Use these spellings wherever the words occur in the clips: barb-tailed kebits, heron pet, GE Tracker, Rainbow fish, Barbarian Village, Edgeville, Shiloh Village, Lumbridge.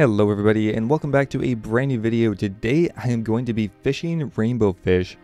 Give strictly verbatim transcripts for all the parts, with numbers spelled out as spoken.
Hello everybody and welcome back to a brand new video. Today I am going to be fishing rainbow fish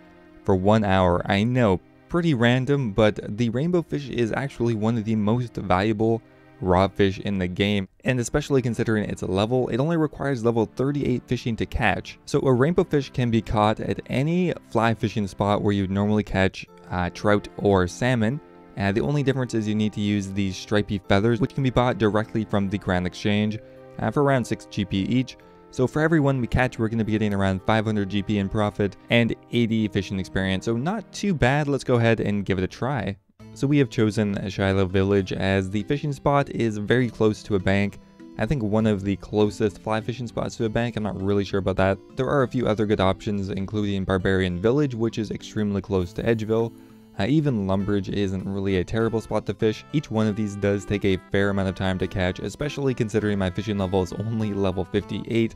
for one hour. I know, pretty random, but the rainbow fish is actually one of the most valuable raw fish in the game. And especially considering its level, it only requires level thirty-eight fishing to catch. So a rainbow fish can be caught at any fly fishing spot where you'd normally catch uh, trout or salmon. Uh, the only difference is you need to use these stripy feathers, which can be bought directly from the ground exchange. Uh, for around six G P each. So for every one we catch, we're going to be getting around five hundred G P in profit and eighty fishing experience. So not too bad. Let's go ahead and give it a try. So we have chosen Shiloh Village as the fishing spot is very close to a bank. I think one of the closest fly fishing spots to a bank. I'm not really sure about that. There are a few other good options, including Barbarian Village, which is extremely close to Edgeville. Uh, even Lumbridge isn't really a terrible spot to fish. Each one of these does take a fair amount of time to catch, especially considering my fishing level is only level fifty-eight.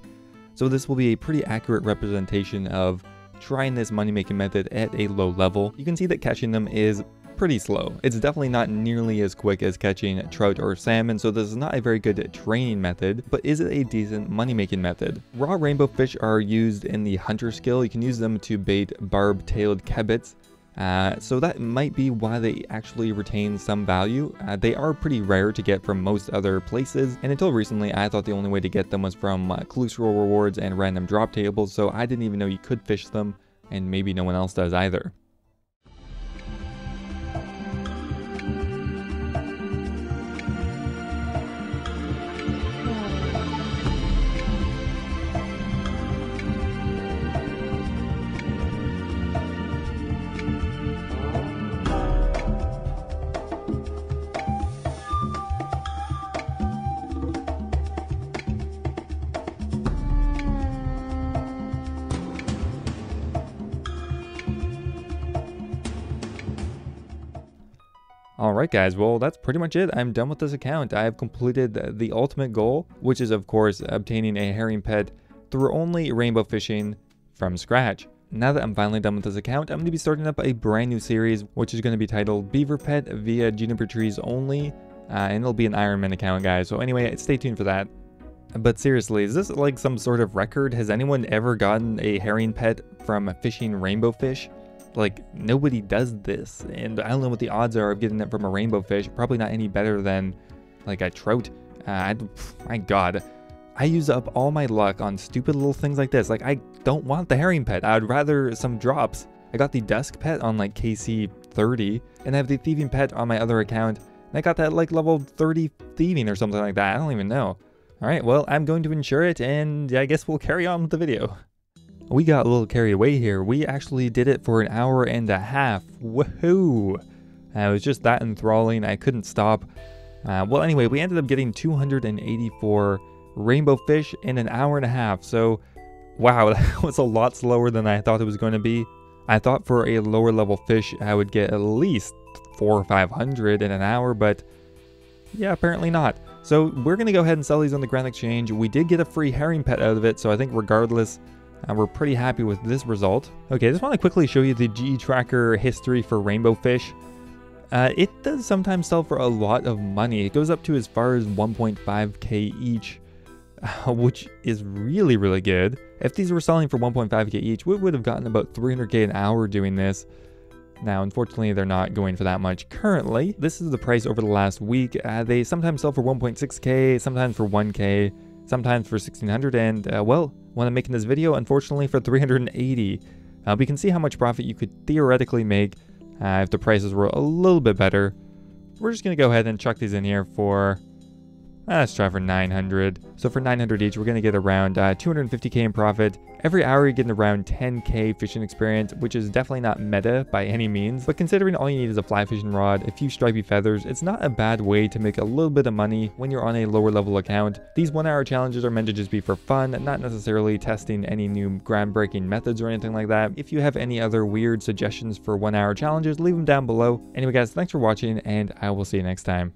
So this will be a pretty accurate representation of trying this money-making method at a low level. You can see that catching them is pretty slow. It's definitely not nearly as quick as catching trout or salmon, so this is not a very good training method, but is it a decent money-making method? Raw rainbow fish are used in the hunter skill. You can use them to bait barb-tailed kebits. Uh, so that might be why they actually retain some value. Uh, they are pretty rare to get from most other places, and until recently I thought the only way to get them was from uh, clue scroll rewards and random drop tables, so I didn't even know you could fish them, and maybe no one else does either. Alright guys, well that's pretty much it. I'm done with this account. I have completed the ultimate goal, which is of course obtaining a herring pet through only rainbow fishing from scratch. Now that I'm finally done with this account, I'm going to be starting up a brand new series, which is going to be titled Beaver Pet via Juniper Trees Only, uh, and it'll be an Iron Man account guys, so anyway, stay tuned for that. But seriously, is this like some sort of record? Has anyone ever gotten a herring pet from fishing rainbow fish? Like, nobody does this, and I don't know what the odds are of getting it from a rainbow fish. Probably not any better than, like, a trout. Uh, I, pff, my god. I use up all my luck on stupid little things like this. Like, I don't want the herring pet. I'd rather some drops. I got the dusk pet on, like, K C thirty, and I have the thieving pet on my other account, and I got that, like, level thirty thieving or something like that. I don't even know. Alright, well, I'm going to insure it, and I guess we'll carry on with the video. We got a little carried away here. We actually did it for an hour and a half. Woohoo! Uh, it was just that enthralling. I couldn't stop. Uh, well, anyway, we ended up getting two hundred eighty-four rainbow fish in an hour and a half. So, wow, that was a lot slower than I thought it was going to be. I thought for a lower level fish, I would get at least four or five hundred in an hour, but yeah, apparently not. So, we're going to go ahead and sell these on the Grand Exchange. We did get a free herring pet out of it, so I think regardless, and we're pretty happy with this result. Okay, I just want to quickly show you the G E Tracker history for rainbow fish. Uh, it does sometimes sell for a lot of money. It goes up to as far as one point five K each, uh, which is really, really good. If these were selling for one point five K each, we would have gotten about three hundred K an hour doing this. Now, unfortunately, they're not going for that much currently. This is the price over the last week. Uh, they sometimes sell for one point six K, sometimes for one K, sometimes for sixteen hundred, and uh, well, when I'm making this video, unfortunately for three hundred eighty. Uh, we can see how much profit you could theoretically make uh, if the prices were a little bit better. We're just going to go ahead and chuck these in here for, uh, let's try for nine hundred. So for nine hundred each, we're going to get around uh, two hundred fifty K in profit. Every hour you're getting around ten K fishing experience, which is definitely not meta by any means. But considering all you need is a fly fishing rod, a few stripy feathers, it's not a bad way to make a little bit of money when you're on a lower level account. These one hour challenges are meant to just be for fun, not necessarily testing any new groundbreaking methods or anything like that. If you have any other weird suggestions for one hour challenges, leave them down below. Anyway guys, thanks for watching and I will see you next time.